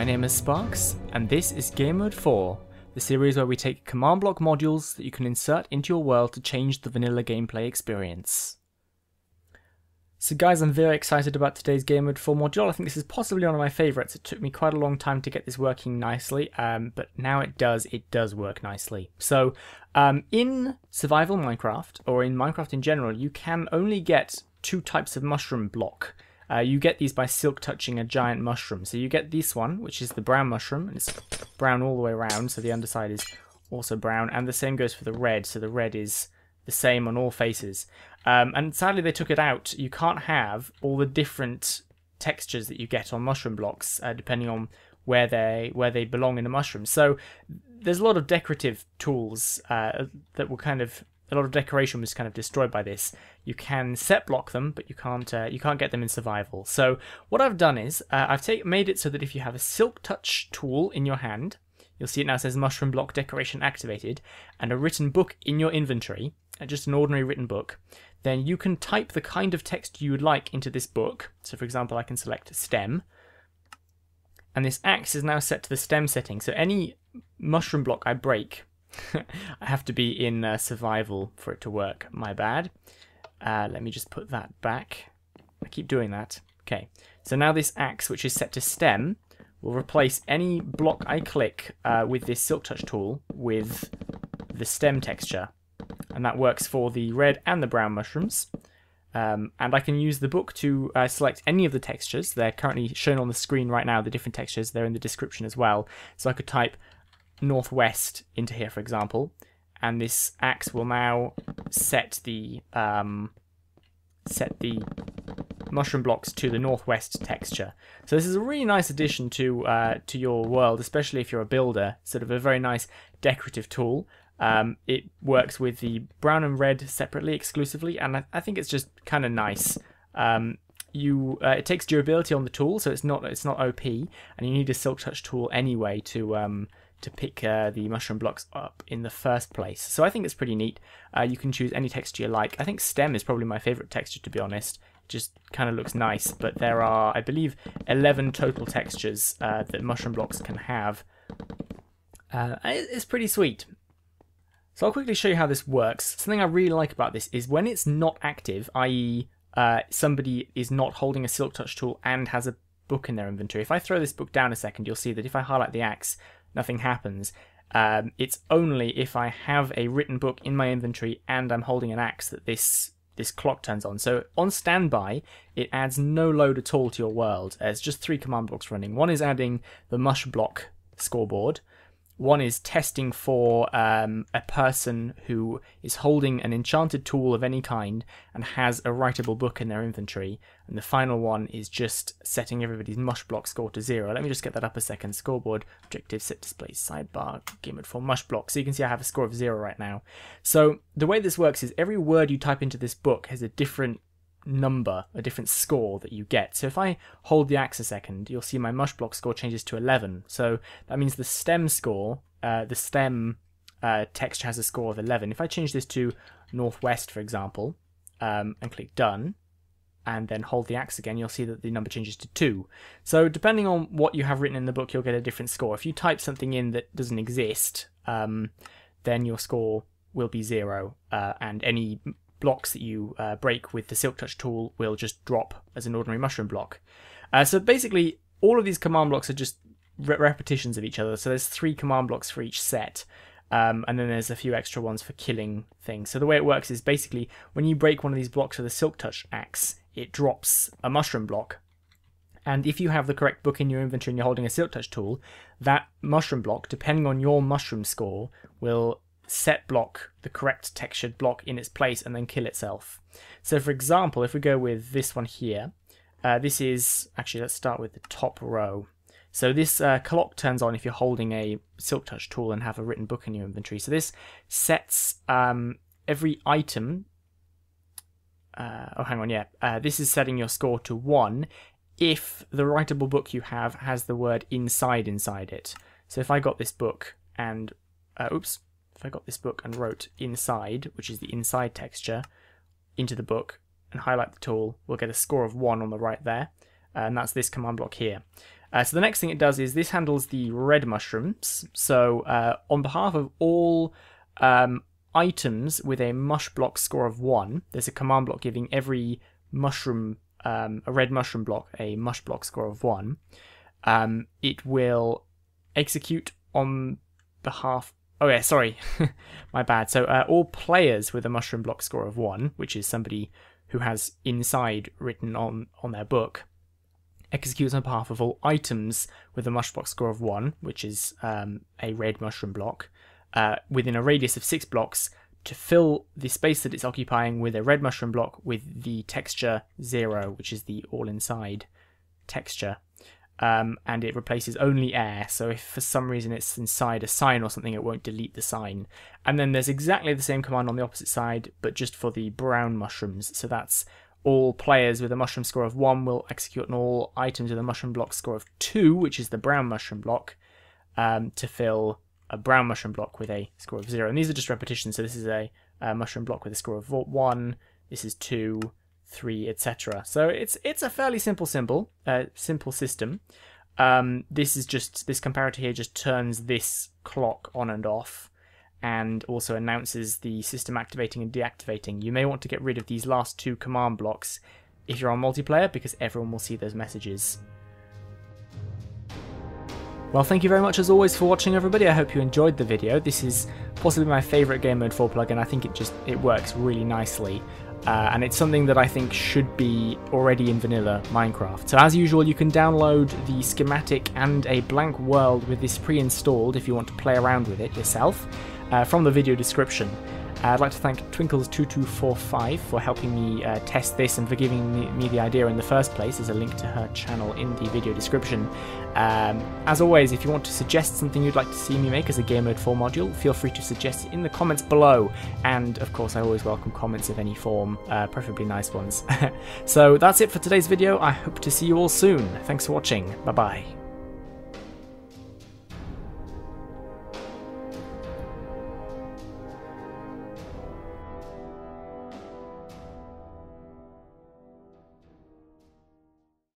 My name is Sparks, and this is Game Mode 4, the series where we take command block modules that you can insert into your world to change the vanilla gameplay experience. So guys, I'm very excited about today's Game Mode 4 module. I think this is possibly one of my favourites. It took me quite a long time to get this working nicely, but now it does work nicely. So in survival Minecraft, or in Minecraft in general, you can only get two types of mushroom block. You get these by silk touching a giant mushroom. So you get this one, which is the brown mushroom, and it's brown all the way around, so the underside is also brown, and the same goes for the red, so the red is the same on all faces. And sadly they took it out. You can't have all the different textures that you get on mushroom blocks, depending on where they belong in a mushroom. So there's a lot of decorative tools that were kind of... a lot of decoration was kind of destroyed by this. You can set block them, but you can't get them in survival. So what I've done is I've made it so that if you have a silk touch tool in your hand, you'll see it now says mushroom block decoration activated, and a written book in your inventory, just an ordinary written book, then you can type the kind of text you would like into this book. So for example, I can select stem, and this axe is now set to the stem setting. So any mushroom block I break, I have to be in survival for it to work. My bad. Let me just put that back. I keep doing that. Okay. So now this axe, which is set to stem, will replace any block I click with this silk touch tool with the stem texture, and that works for the red and the brown mushrooms. And I can use the book to select any of the textures. They're currently shown on the screen right now. The different textures. They're in the description as well. So I could type northwest into here, for example, and this axe will now set the mushroom blocks to the northwest texture. So this is a really nice addition to your world, especially if you're a builder. Sort of a very nice decorative tool. It works with the brown and red separately, exclusively, and I think it's just kind of nice. It takes durability on the tool, so it's not OP, and you need a silk touch tool anyway to pick the mushroom blocks up in the first place. So I think it's pretty neat. You can choose any texture you like. I think stem is probably my favourite texture, to be honest. It just kind of looks nice, but there are, I believe, 11 total textures that mushroom blocks can have. It's pretty sweet. So I'll quickly show you how this works. Something I really like about this is when it's not active, i.e. somebody is not holding a silk touch tool and has a book in their inventory. If I throw this book down a second, you'll see that if I highlight the axe, nothing happens. It's only if I have a written book in my inventory and I'm holding an axe that this clock turns on. So on standby, it adds no load at all to your world. There's just three command blocks running. One is adding the mush block scoreboard. One is testing for a person who is holding an enchanted tool of any kind and has a writable book in their inventory. And the final one is just setting everybody's mush block score to 0. Let me just get that up a second. Scoreboard, objective, set display, sidebar, game mode 4, mush block. So you can see I have a score of 0 right now. So the way this works is every word you type into this book has a different number, a different score that you get. So if I hold the axe a second, you'll see my mush block score changes to 11. So that means the stem score, the stem texture has a score of 11. If I change this to northwest, for example, and click done, and then hold the axe again, you'll see that the number changes to 2. So depending on what you have written in the book, you'll get a different score. If you type something in that doesn't exist, then your score will be 0, and any blocks that you break with the silk touch tool will just drop as an ordinary mushroom block. So basically all of these command blocks are just repetitions of each other. So there's 3 command blocks for each set, and then there's a few extra ones for killing things. So the way it works is basically when you break one of these blocks with a silk touch axe, it drops a mushroom block, and if you have the correct book in your inventory and you're holding a silk touch tool, that mushroom block, depending on your mushroom score, will set block the correct textured block in its place and then kill itself. So for example, if we go with this one here, this is actually, let's start with the top row. So this clock turns on if you're holding a silk touch tool and have a written book in your inventory. So this sets every item, this is setting your score to 1 if the writable book you have has the word inside inside it. So if I got this book and wrote inside, which is the inside texture, into the book and highlight the tool, we'll get a score of 1 on the right there, and that's this command block here. So the next thing it does is this handles the red mushrooms. So on behalf of all items with a mush block score of 1, there's a command block giving every mushroom, a red mushroom block, a mush block score of 1. It will execute on behalf... Oh yeah, sorry, my bad. So all players with a mushroom block score of 1, which is somebody who has inside written on their book, executes on behalf of all items with a mush block score of 1, which is a red mushroom block, within a radius of 6 blocks to fill the space that it's occupying with a red mushroom block with the texture 0, which is the all inside texture. And it replaces only air, so if for some reason it's inside a sign or something, it won't delete the sign. And then there's exactly the same command on the opposite side, but just for the brown mushrooms. So that's all players with a mushroom score of 1 will execute on all items with a mushroom block score of 2, which is the brown mushroom block, to fill a brown mushroom block with a score of 0. And these are just repetitions, so this is a mushroom block with a score of 1, this is 2, 3, etc. So it's a fairly simple system. This is just this comparator here just turns this clock on and off, and also announces the system activating and deactivating. You may want to get rid of these last 2 command blocks if you're on multiplayer, because everyone will see those messages. Well, thank you very much as always for watching, everybody. I hope you enjoyed the video. This is possibly my favourite Game Mode 4 plugin. I think it works really nicely. And it's something that I think should be already in vanilla Minecraft. So as usual, you can download the schematic and a blank world with this pre-installed if you want to play around with it yourself from the video description. I'd like to thank Twinkles2245 for helping me test this and for giving me the idea in the first place. There's a link to her channel in the video description. As always, if you want to suggest something you'd like to see me make as a Game Mode 4 module, feel free to suggest it in the comments below. And of course, I always welcome comments of any form, preferably nice ones. So that's it for today's video. I hope to see you all soon. Thanks for watching. Bye bye.